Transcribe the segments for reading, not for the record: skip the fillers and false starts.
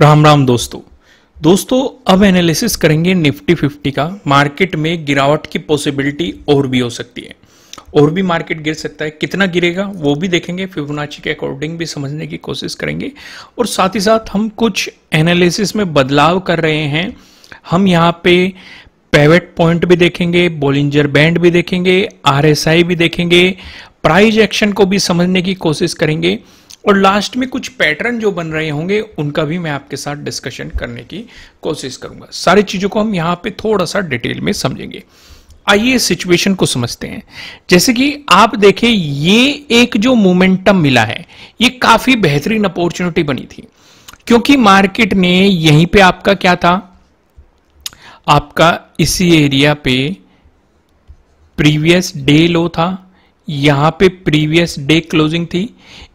राम राम दोस्तों अब एनालिसिस करेंगे निफ्टी 50 का। मार्केट में गिरावट की पॉसिबिलिटी और भी हो सकती है, और भी मार्केट गिर सकता है। कितना गिरेगा वो भी देखेंगे, फिबोनाची के अकॉर्डिंग भी समझने की कोशिश करेंगे और साथ ही साथ हम कुछ एनालिसिस में बदलाव कर रहे हैं। हम यहाँ पे पिवट पॉइंट भी देखेंगे, बोलिंजर बैंड भी देखेंगे, आरएसआई भी देखेंगे, प्राइस एक्शन को भी समझने की कोशिश करेंगे और लास्ट में कुछ पैटर्न जो बन रहे होंगे उनका भी मैं आपके साथ डिस्कशन करने की कोशिश करूंगा। सारी चीजों को हम यहां पे थोड़ा सा डिटेल में समझेंगे। आइए सिचुएशन को समझते हैं। जैसे कि आप देखें, ये एक जो मोमेंटम मिला है ये काफी बेहतरीन अपॉर्चुनिटी बनी थी, क्योंकि मार्केट ने यहीं पे आपका क्या था, आपका इसी एरिया पे प्रीवियस डे लो था, यहां पे प्रीवियस डे क्लोजिंग थी,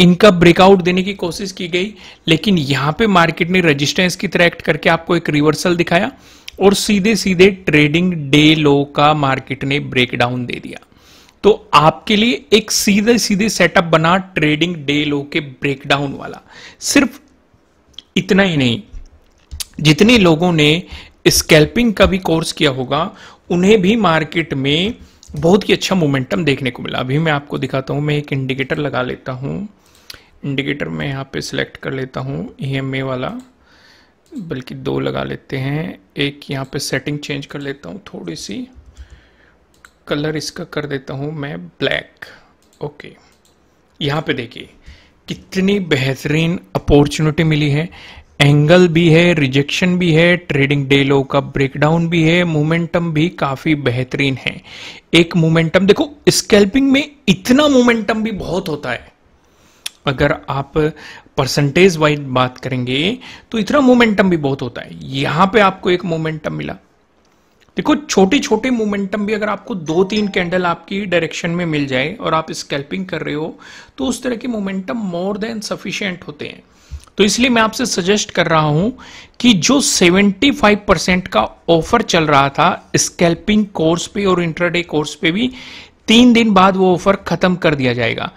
इनका ब्रेकआउट देने की कोशिश की गई, लेकिन यहां पे मार्केट ने रेजिस्टेंस की तरह एक्ट करके आपको एक रिवर्सल दिखाया और सीधे सीधे ट्रेडिंग डे लो का मार्केट ने ब्रेकडाउन दे दिया। तो आपके लिए एक सीधे सीधे सेटअप बना ट्रेडिंग डे लो के ब्रेकडाउन वाला। सिर्फ इतना ही नहीं, जितने लोगों ने स्कैल्पिंग का भी कोर्स किया होगा उन्हें भी मार्केट में बहुत ही अच्छा मोमेंटम देखने को मिला। अभी मैं आपको दिखाता हूं, मैं एक इंडिकेटर लगा लेता हूं। इंडिकेटर में यहाँ पे सिलेक्ट कर लेता हूं ईएमए वाला, बल्कि दो लगा लेते हैं। एक यहाँ पे सेटिंग चेंज कर लेता हूं, थोड़ी सी कलर इसका कर देता हूं मैं ब्लैक। ओके, यहाँ पे देखिए कितनी बेहतरीन अपॉर्चुनिटी मिली है। एंगल भी है, रिजेक्शन भी है, ट्रेडिंग डे लो का ब्रेकडाउन भी है, मोमेंटम भी काफी बेहतरीन है। एक मोमेंटम देखो, स्कैल्पिंग में इतना मोमेंटम भी बहुत होता है। अगर आप परसेंटेज वाइज बात करेंगे तो इतना मोमेंटम भी बहुत होता है। यहां पे आपको एक मोमेंटम मिला। देखो, छोटे छोटे मोमेंटम भी अगर आपको दो तीन कैंडल आपकी डायरेक्शन में मिल जाए और आप स्कैल्पिंग कर रहे हो तो उस तरह के मोमेंटम मोर देन सफिशिएंट होते हैं। तो इसलिए मैं आपसे सजेस्ट कर रहा हूं कि जो 75% का ऑफर चल रहा था स्कैल्पिंग कोर्स पे और इंट्राडे कोर्स पे भी, 3 दिन बाद वो ऑफर खत्म कर दिया जाएगा।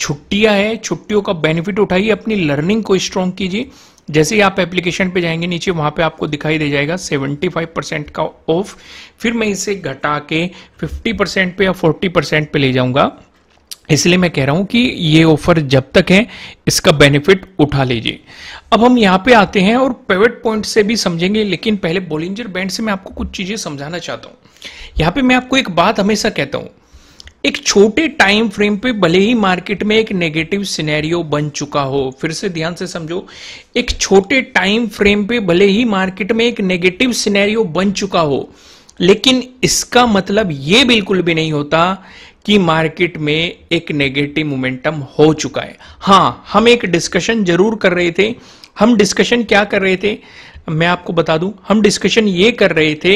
छुट्टियां है, छुट्टियों का बेनिफिट उठाइए, अपनी लर्निंग को स्ट्रॉन्ग कीजिए। जैसे ही आप एप्लीकेशन पे जाएंगे नीचे वहां पे आपको दिखाई दे जाएगा 75% का ऑफ। फिर मैं इसे घटा के 50% पे या 40% पे ले जाऊंगा। इसलिए मैं कह रहा हूं कि ये ऑफर जब तक है इसका बेनिफिट उठा लीजिए। अब हम यहां पे आते हैं और पिवट पॉइंट से भी समझेंगे, लेकिन पहले बोलिंजर बैंड से मैं आपको कुछ चीजें समझाना चाहता हूं। यहां पे मैं आपको एक बात हमेशा कहता हूं, एक छोटे टाइम फ्रेम पे भले ही मार्केट में एक नेगेटिव सिनेरियो बन चुका हो, फिर से ध्यान से समझो, एक छोटे टाइम फ्रेम पे भले ही मार्केट में एक नेगेटिव सिनेरियो बन चुका हो, लेकिन इसका मतलब यह बिल्कुल भी नहीं होता कि मार्केट में एक नेगेटिव मोमेंटम हो चुका है। हाँ, हम एक डिस्कशन जरूर कर रहे थे। हम डिस्कशन क्या कर रहे थे मैं आपको बता दूं, हम डिस्कशन ये कर रहे थे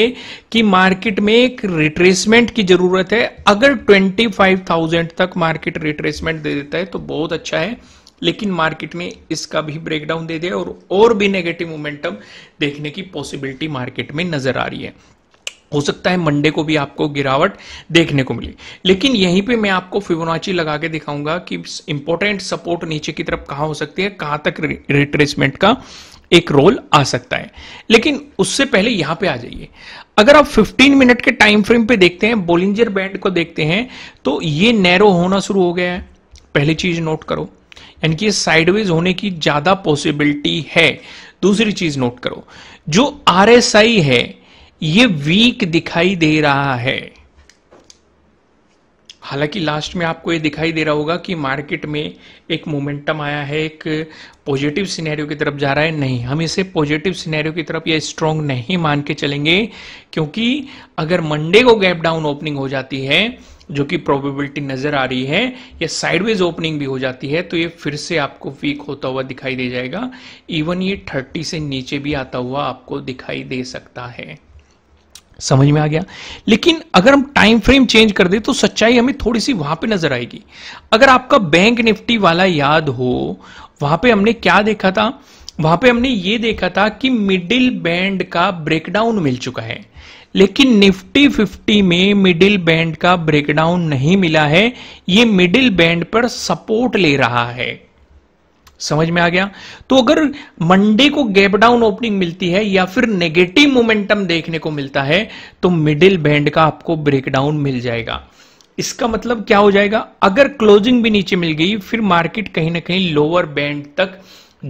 कि मार्केट में एक रिट्रेसमेंट की जरूरत है। अगर 25,000 तक मार्केट रिट्रेसमेंट दे देता है तो बहुत अच्छा है, लेकिन मार्केट ने इसका भी ब्रेकडाउन दे दिया और भी नेगेटिव मोमेंटम देखने की पॉसिबिलिटी मार्केट में नजर आ रही है। हो सकता है मंडे को भी आपको गिरावट देखने को मिले, लेकिन यहीं पे मैं आपको फिबोनाची लगा के दिखाऊंगा कि इंपॉर्टेंट सपोर्ट नीचे की तरफ कहां हो सकती है, कहां तक रिट्रेसमेंट का एक रोल आ सकता है। लेकिन उससे पहले यहां पे आ जाइए। अगर आप 15 मिनट के टाइम फ्रेम पे देखते हैं, बोलिंजर बैंड को देखते हैं, तो ये नैरो होना शुरू हो गया है। पहली चीज नोट करो, यानी कि साइडवेज होने की ज्यादा पॉसिबिलिटी है। दूसरी चीज नोट करो, जो आरएसआई है ये वीक दिखाई दे रहा है। हालांकि लास्ट में आपको ये दिखाई दे रहा होगा कि मार्केट में एक मोमेंटम आया है, एक पॉजिटिव सिनेरियो की तरफ जा रहा है। नहीं, हम इसे पॉजिटिव सिनेरियो की तरफ या स्ट्रांग नहीं मान के चलेंगे, क्योंकि अगर मंडे को गैप डाउन ओपनिंग हो जाती है, जो कि प्रोबेबिलिटी नजर आ रही है, या साइडवेज ओपनिंग भी हो जाती है, तो ये फिर से आपको वीक होता हुआ दिखाई दे जाएगा। इवन ये 30 से नीचे भी आता हुआ आपको दिखाई दे सकता है। समझ में आ गया? लेकिन अगर हम टाइम फ्रेम चेंज कर दे तो सच्चाई हमें थोड़ी सी वहां पे नजर आएगी। अगर आपका बैंक निफ्टी वाला याद हो, वहां पे हमने क्या देखा था, वहां पे हमने ये देखा था कि मिडिल बैंड का ब्रेकडाउन मिल चुका है, लेकिन निफ्टी 50 में मिडिल बैंड का ब्रेकडाउन नहीं मिला है। ये मिडिल बैंड पर सपोर्ट ले रहा है। समझ में आ गया। तो अगर मंडे को गैप डाउन ओपनिंग मिलती है या फिर नेगेटिव मोमेंटम देखने को मिलता है तो मिडिल बैंड का आपको ब्रेकडाउन मिल जाएगा। इसका मतलब क्या हो जाएगा, अगर क्लोजिंग भी नीचे मिल गई फिर मार्केट कहीं ना कहीं लोअर बैंड तक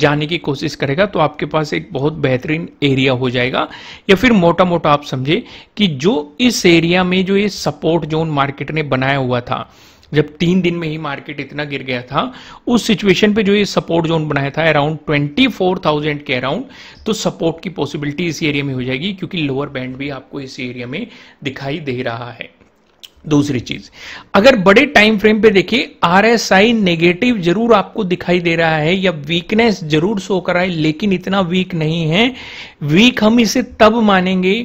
जाने की कोशिश करेगा तो आपके पास एक बहुत बेहतरीन एरिया हो जाएगा। या फिर मोटा मोटा आप समझे कि जो इस एरिया में जो ये सपोर्ट जोन मार्केट ने बनाया हुआ था, जब 3 दिन में ही मार्केट इतना गिर गया था, उस सिचुएशन पे जो ये सपोर्ट जोन बनाया था अराउंड 24,000 के अराउंड, तो सपोर्ट की पॉसिबिलिटी इस एरिया में हो जाएगी क्योंकि लोअर बैंड भी आपको इस एरिया में दिखाई दे रहा है। दूसरी चीज, अगर बड़े टाइम फ्रेम पे देखिए आरएसआई नेगेटिव जरूर आपको दिखाई दे रहा है या वीकनेस जरूर शो कर रहा है, लेकिन इतना वीक नहीं है। वीक हम इसे तब मानेंगे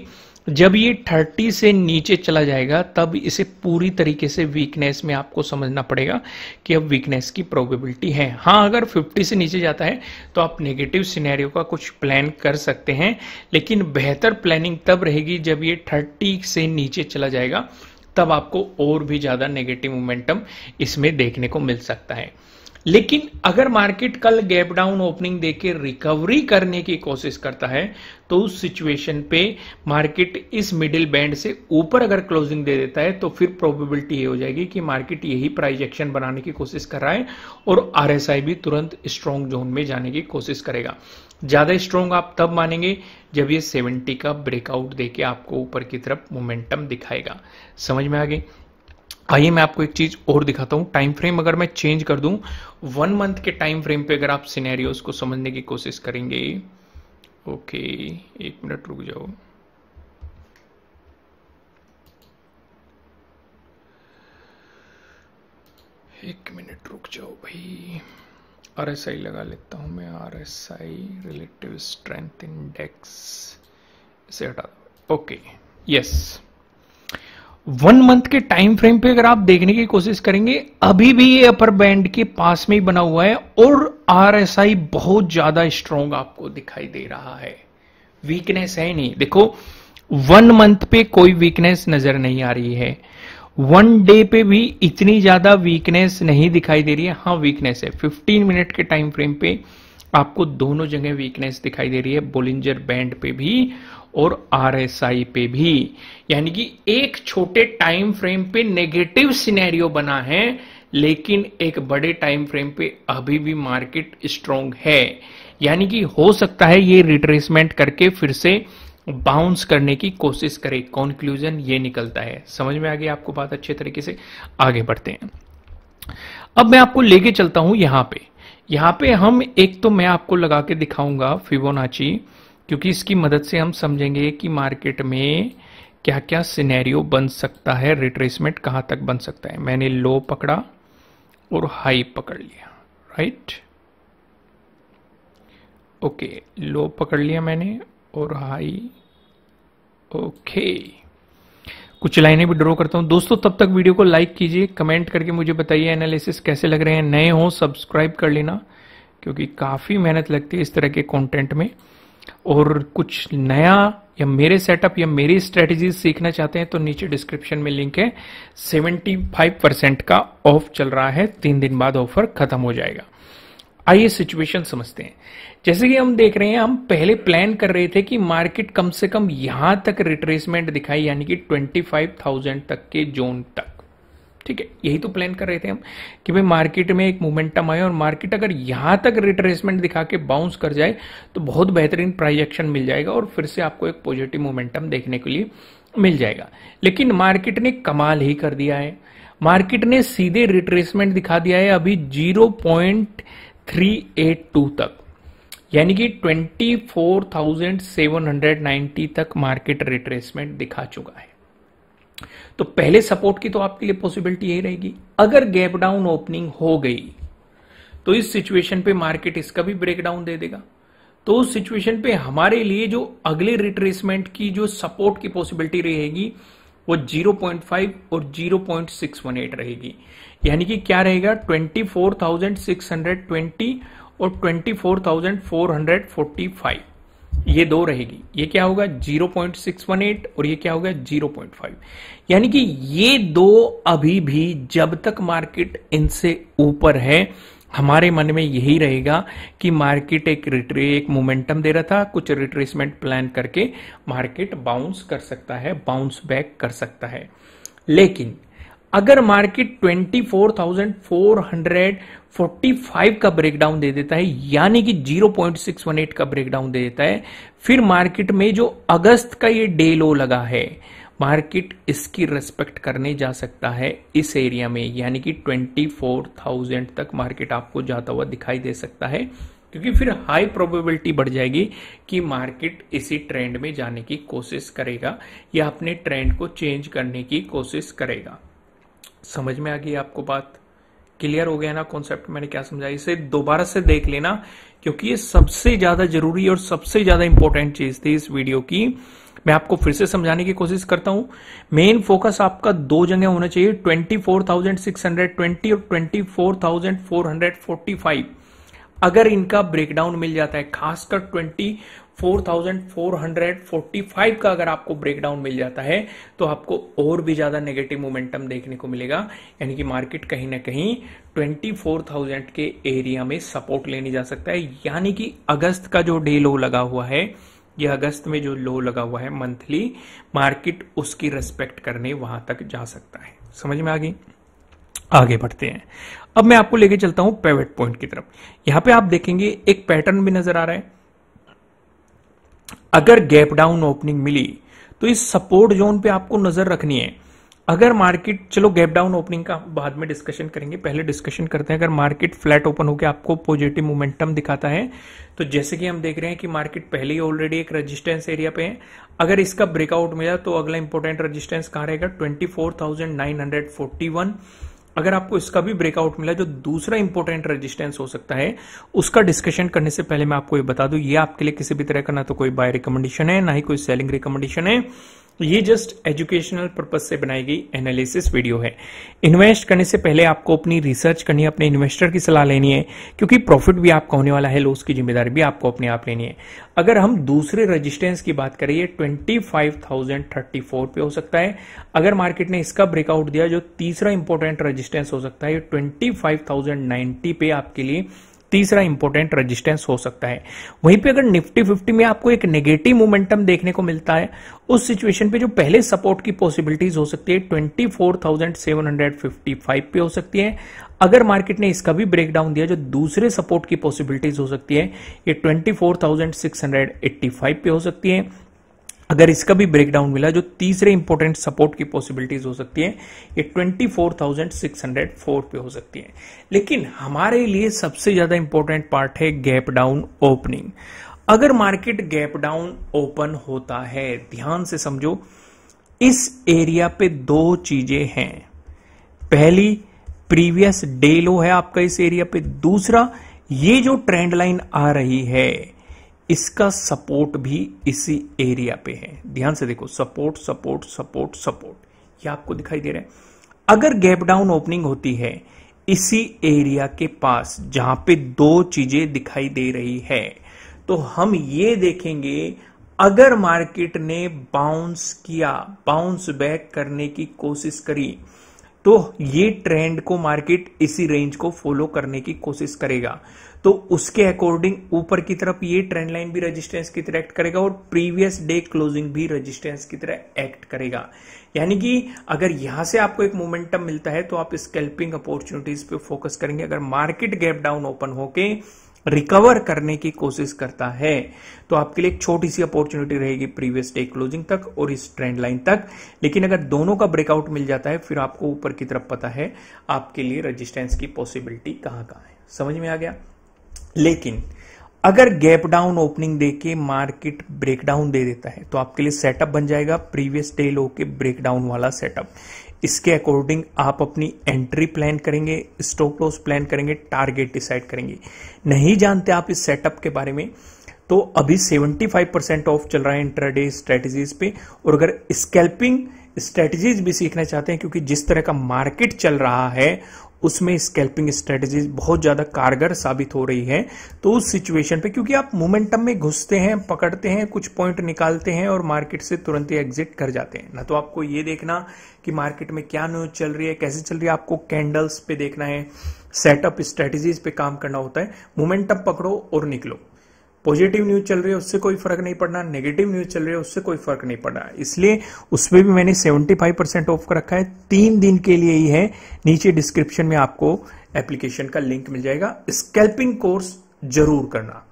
जब ये 30 से नीचे चला जाएगा, तब इसे पूरी तरीके से वीकनेस में आपको समझना पड़ेगा कि अब वीकनेस की प्रोबेबिलिटी है। हाँ, अगर 50 से नीचे जाता है तो आप नेगेटिव सिनेरियो का कुछ प्लान कर सकते हैं, लेकिन बेहतर प्लानिंग तब रहेगी जब ये 30 से नीचे चला जाएगा, तब आपको और भी ज्यादा नेगेटिव मोमेंटम इसमें देखने को मिल सकता है। लेकिन अगर मार्केट कल गैप डाउन ओपनिंग देके रिकवरी करने की कोशिश करता है तो उस सिचुएशन पे मार्केट इस मिडिल बैंड से ऊपर अगर क्लोजिंग दे देता है तो फिर प्रोबेबिलिटी ये हो जाएगी कि मार्केट यही प्राइस एक्शन बनाने की कोशिश कर रहा है और आरएसआई भी तुरंत स्ट्रॉन्ग जोन में जाने की कोशिश करेगा। ज्यादा स्ट्रॉन्ग आप तब मानेंगे जब ये 70 का ब्रेकआउट देके आपको ऊपर की तरफ मोमेंटम दिखाएगा। समझ में आ गई। आइए मैं आपको एक चीज और दिखाता हूं। टाइम फ्रेम अगर मैं चेंज कर दूं, 1 मंथ के टाइम फ्रेम पे अगर आप सिनेरियोस को समझने की कोशिश करेंगे। ओके, 1 मिनट रुक जाओ। भाई, आरएसआई लगा लेता हूं मैं। आरएसआई रिलेटिव स्ट्रेंथ इंडेक्स, इसे हटा दो। Okay, yes. 1 मंथ के टाइम फ्रेम पे अगर आप देखने की कोशिश करेंगे, अभी भी ये अपर बैंड के पास में ही बना हुआ है और आरएसआई बहुत ज्यादा स्ट्रॉन्ग आपको दिखाई दे रहा है। वीकनेस है नहीं। देखो, 1 मंथ पे कोई वीकनेस नजर नहीं आ रही है, 1 डे पे भी इतनी ज्यादा वीकनेस नहीं दिखाई दे रही है। हाँ, वीकनेस है। 15 मिनट के टाइम फ्रेम पे आपको दोनों जगह वीकनेस दिखाई दे रही है, बोलिंजर बैंड पे भी और आरएसआई पे भी। यानी कि एक छोटे टाइम फ्रेम पे नेगेटिव सिनेरियो बना है, लेकिन एक बड़े टाइम फ्रेम पे अभी भी मार्केट स्ट्रॉन्ग है। यानी कि हो सकता है ये रिट्रेसमेंट करके फिर से बाउंस करने की कोशिश करे। कंक्लूजन ये निकलता है। समझ में आ गई आपको बात? अच्छे तरीके से आगे बढ़ते हैं। अब मैं आपको लेके चलता हूं यहां पे हम एक तो मैं आपको लगा के दिखाऊंगा फिबोनाची, क्योंकि इसकी मदद से हम समझेंगे कि मार्केट में क्या क्या सिनेरियो बन सकता है, रिट्रेसमेंट कहाँ तक बन सकता है। मैंने लो पकड़ा और हाई पकड़ लिया, राइट? ओके, लो पकड़ लिया मैंने और हाई। ओके, कुछ लाइनें भी ड्रॉ करता हूं। दोस्तों, तब तक वीडियो को लाइक कीजिए, कमेंट करके मुझे बताइए एनालिसिस कैसे लग रहे हैं। नए हो सब्सक्राइब कर लेना, क्योंकि काफी मेहनत लगती है इस तरह के कंटेंट में। और कुछ नया या मेरे सेटअप या मेरी स्ट्रेटेजी सीखना चाहते हैं तो नीचे डिस्क्रिप्शन में लिंक है। 75% का ऑफ चल रहा है, 3 दिन बाद ऑफर खत्म हो जाएगा। आइए सिचुएशन समझते हैं। जैसे कि हम देख रहे हैं, हम पहले प्लान कर रहे थे कि मार्केट कम से कम यहां तक रिट्रेसमेंट दिखाई, यानी कि 25,000 तक के जोन तक। ठीक है, यही तो प्लान कर रहे थे हम कि भाई मार्केट में एक मोमेंटम आए और मार्केट अगर यहां तक रिट्रेसमेंट दिखा के बाउंस कर जाए तो बहुत बेहतरीन प्राइस एक्शन मिल जाएगा और फिर से आपको एक पॉजिटिव मोमेंटम देखने के लिए मिल जाएगा। लेकिन मार्केट ने कमाल ही कर दिया है। मार्केट ने सीधे रिट्रेसमेंट दिखा दिया है, अभी 0.382 तक, यानी कि 24,790 तक मार्केट रिट्रेसमेंट दिखा चुका है। तो पहले सपोर्ट की तो आपके लिए पॉसिबिलिटी यही रहेगी। अगर गैप डाउन ओपनिंग हो गई तो इस सिचुएशन पे मार्केट इसका भी ब्रेकडाउन दे देगा। तो उस सिचुएशन पे हमारे लिए जो अगले रिट्रेसमेंट की जो सपोर्ट की पॉसिबिलिटी रहेगी वो 0.5 और 0.618 रहेगी। यानी कि क्या रहेगा, 24,620 और 24,445, ये दो रहेगी। ये क्या होगा, 0.618 और ये क्या होगा, 0.5। यानी कि ये दो अभी भी जब तक मार्केट इनसे ऊपर है हमारे मन में यही रहेगा कि मार्केट एक मोमेंटम दे रहा था, कुछ रिट्रेसमेंट प्लान करके मार्केट बाउंस कर सकता है, बाउंस बैक कर सकता है। लेकिन अगर मार्केट 24,445 का ब्रेकडाउन दे देता है, यानी कि 0.618 का ब्रेकडाउन दे देता है, फिर मार्केट में जो अगस्त का ये डे लो लगा है, मार्केट इसकी रेस्पेक्ट करने जा सकता है इस एरिया में, यानी कि 24,000 तक मार्केट आपको जाता हुआ दिखाई दे सकता है, क्योंकि फिर हाई प्रोबेबिलिटी बढ़ जाएगी कि मार्केट इसी ट्रेंड में जाने की कोशिश करेगा या अपने ट्रेंड को चेंज करने की कोशिश करेगा। समझ में आ गई आपको बात? क्लियर हो गया ना कॉन्सेप्ट मैंने क्या समझाया? इसे दोबारा से देख लेना, क्योंकि ये सबसे ज्यादा जरूरी और सबसे ज्यादा इंपॉर्टेंट चीज थी इस वीडियो की। मैं आपको फिर से समझाने की कोशिश करता हूं। मेन फोकस आपका दो जगह होना चाहिए, 24,620 और 24,445। अगर इनका ब्रेकडाउन मिल जाता है, खासकर 24,445 का अगर आपको ब्रेकडाउन मिल जाता है, तो आपको और भी ज्यादा नेगेटिव मोमेंटम देखने को मिलेगा, यानी कि मार्केट कहीं ना कहीं 24,000 के एरिया में सपोर्ट लेने जा सकता है, यानी कि अगस्त का जो डे लो लगा हुआ है, यह अगस्त में जो लो लगा हुआ है मंथली, मार्केट उसकी रेस्पेक्ट करने वहां तक जा सकता है। समझ में आ गई? आगे बढ़ते हैं। अब मैं आपको लेके चलता हूं पिवट पॉइंट की तरफ। यहां पे आप देखेंगे एक पैटर्न भी नजर आ रहा है। अगर गैप डाउन ओपनिंग मिली तो इस सपोर्ट जोन पे आपको नजर रखनी है। अगर मार्केट, चलो गैप डाउन ओपनिंग का बाद में डिस्कशन करेंगे, पहले डिस्कशन करते हैं। अगर मार्केट फ्लैट ओपन होकर आपको पॉजिटिव मोमेंटम दिखाता है, तो जैसे कि हम देख रहे हैं कि मार्केट पहले ही ऑलरेडी एक रेजिस्टेंस एरिया पे है, अगर इसका ब्रेकआउट मिला तो अगला इंपॉर्टेंट रेजिस्टेंस कहां रहेगा? 24,941। अगर आपको इसका भी ब्रेकआउट मिला, जो दूसरा इंपॉर्टेंट रेजिस्टेंस हो सकता है, उसका डिस्कशन करने से पहले मैं आपको ये बता दूं, ये आपके लिए किसी भी तरह का ना तो कोई बाय रिकमेंडेशन है, ना ही कोई सेलिंग रिकमेंडेशन है। ये जस्ट एजुकेशनल पर्पज से बनाई गई एनालिसिस वीडियो है। इन्वेस्ट करने से पहले आपको अपनी रिसर्च करनी है, अपने इन्वेस्टर की सलाह लेनी है, क्योंकि प्रॉफिट भी आपका होने वाला है, लॉस की जिम्मेदारी भी आपको अपने आप लेनी है। अगर हम दूसरे रेजिस्टेंस की बात करें, ये 25,034 पे हो सकता है। अगर मार्केट ने इसका ब्रेकआउट दिया, जो तीसरा इंपॉर्टेंट रेजिस्टेंस हो सकता है, ये 25,090 पे आपके लिए तीसरा इंपॉर्टेंट रेजिस्टेंस हो सकता है। वहीं पे अगर निफ्टी 50 में आपको एक नेगेटिव मोमेंटम देखने को मिलता है, उस सिचुएशन पे जो पहले सपोर्ट की पॉसिबिलिटीज हो सकती है, 24,755 पे हो सकती है। अगर मार्केट ने इसका भी ब्रेकडाउन दिया, जो दूसरे सपोर्ट की पॉसिबिलिटीज हो सकती है, ये 24,685 पे हो सकती है। अगर इसका भी ब्रेकडाउन मिला, जो तीसरे इंपॉर्टेंट सपोर्ट की पॉसिबिलिटीज हो सकती है, ये 24,604 पे हो सकती है। लेकिन हमारे लिए सबसे ज्यादा इंपॉर्टेंट पार्ट है गैप डाउन ओपनिंग। अगर मार्केट गैप डाउन ओपन होता है, ध्यान से समझो, इस एरिया पे दो चीजें हैं। पहली, प्रीवियस डे लो है आपका इस एरिया पे। दूसरा, ये जो ट्रेंड लाइन आ रही है, इसका सपोर्ट भी इसी एरिया पे है। ध्यान से देखो, सपोर्ट सपोर्ट सपोर्ट सपोर्ट, ये आपको दिखाई दे रहा है। अगर गैप डाउन ओपनिंग होती है इसी एरिया के पास, जहां पे दो चीजें दिखाई दे रही है, तो हम ये देखेंगे अगर मार्केट ने बाउंस किया, बाउंस बैक करने की कोशिश करी, तो ये ट्रेंड को मार्केट इसी रेंज को फॉलो करने की कोशिश करेगा, तो उसके अकॉर्डिंग ऊपर की तरफ ये ट्रेंड लाइन भी रेजिस्टेंस की तरह एक्ट करेगा और प्रीवियस डे क्लोजिंग भी रेजिस्टेंस की तरह एक्ट करेगा। यानी कि अगर यहां से आपको एक मोमेंटम मिलता है, तो आप स्कैल्पिंग अपॉर्चुनिटीज पे फोकस करेंगे। अगर मार्केट गैप डाउन ओपन होके रिकवर करने की कोशिश करता है, तो आपके लिए एक छोटी सी अपॉर्चुनिटी रहेगी प्रीवियस डे क्लोजिंग तक और इस ट्रेंड लाइन तक। लेकिन अगर दोनों का ब्रेकआउट मिल जाता है, फिर आपको ऊपर की तरफ पता है आपके लिए रेजिस्टेंस की पॉसिबिलिटी कहां-कहां है। समझ में आ गया? लेकिन अगर गैप डाउन ओपनिंग देके मार्केट ब्रेकडाउन दे देता है, तो आपके लिए सेटअप बन जाएगा प्रीवियस डे लो के ब्रेकडाउन वाला सेटअप। इसके अकॉर्डिंग आप अपनी एंट्री प्लान करेंगे, स्टॉप लॉस प्लान करेंगे, टारगेट डिसाइड करेंगे। नहीं जानते आप इस सेटअप के बारे में, तो अभी 75% ऑफ चल रहा है इंट्राडे स्ट्रेटजीज पे, और अगर स्कैल्पिंग स्ट्रेटजीज भी सीखना चाहते हैं, क्योंकि जिस तरह का मार्केट चल रहा है उसमें स्कैल्पिंग स्ट्रेटजीज बहुत ज्यादा कारगर साबित हो रही है। तो उस सिचुएशन पे, क्योंकि आप मोमेंटम में घुसते हैं, पकड़ते हैं, कुछ पॉइंट निकालते हैं और मार्केट से तुरंत ही एग्जिट कर जाते हैं ना, तो आपको ये देखना कि मार्केट में क्या न्यूज चल रही है, कैसे चल रही है, आपको कैंडल्स पे देखना है, सेटअप स्ट्रेटजीज पे काम करना होता है। मोमेंटम पकड़ो और निकलो। पॉजिटिव न्यूज चल रही है उससे कोई फर्क नहीं पड़ना, नेगेटिव न्यूज चल रही है उससे कोई फर्क नहीं पड़ना। इसलिए उसमें भी मैंने 75% ऑफ कर रखा है, 3 दिन के लिए ही है। नीचे डिस्क्रिप्शन में आपको एप्लीकेशन का लिंक मिल जाएगा। स्कैल्पिंग कोर्स जरूर करना।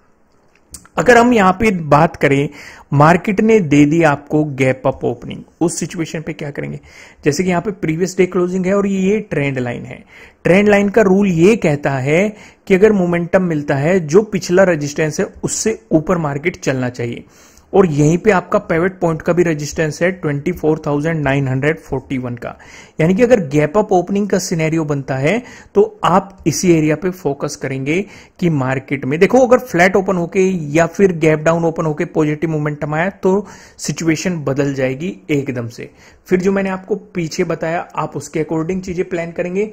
अगर हम यहां पे बात करें, मार्केट ने दे दी आपको गैप अप ओपनिंग, उस सिचुएशन पे क्या करेंगे? जैसे कि यहां पे प्रीवियस डे क्लोजिंग है और ये ट्रेंड लाइन है। ट्रेंड लाइन का रूल ये कहता है कि अगर मोमेंटम मिलता है, जो पिछला रेजिस्टेंस है उससे ऊपर मार्केट चलना चाहिए। और यहीं पे आपका पिवट पॉइंट का भी रेजिस्टेंस है 24,941 का, यानी कि अगर गैप अप ओपनिंग का सिनेरियो बनता है तो आप इसी एरिया पे फोकस करेंगे कि मार्केट में देखो, अगर फ्लैट ओपन होके या फिर गैप डाउन ओपन होके पॉजिटिव मोमेंटम आया तो सिचुएशन बदल जाएगी एकदम से। फिर जो मैंने आपको पीछे बताया आप उसके अकॉर्डिंग चीजें प्लान करेंगे।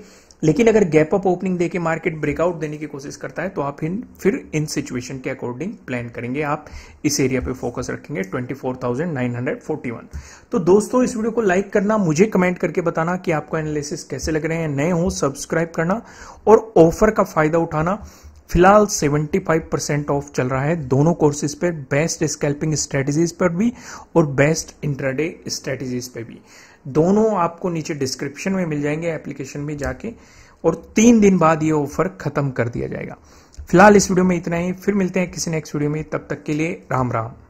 लेकिन अगर गैप अप ओपनिंग देके मार्केट ब्रेकआउट देने की कोशिश करता है तो आप फिर इन सिचुएशन के अकॉर्डिंग प्लान करेंगे। आप इस एरिया पे फोकस रखेंगे 24,941। तो दोस्तों, इस वीडियो को लाइक करना, मुझे कमेंट करके बताना कि आपको एनालिसिस कैसे लग रहे हैं। नए हो सब्सक्राइब करना और ऑफर का फायदा उठाना। फिलहाल 75% ऑफ चल रहा है दोनों कोर्सेज पर, बेस्ट स्कैल्पिंग स्ट्रेटजीज पर भी और बेस्ट इंट्राडे स्ट्रेटजीज पर भी। दोनों आपको नीचे डिस्क्रिप्शन में मिल जाएंगे, एप्लीकेशन में जाके, और 3 दिन बाद ये ऑफर खत्म कर दिया जाएगा। फिलहाल इस वीडियो में इतना ही, फिर मिलते हैं किसी नेक्स्ट वीडियो में। तब तक के लिए राम राम।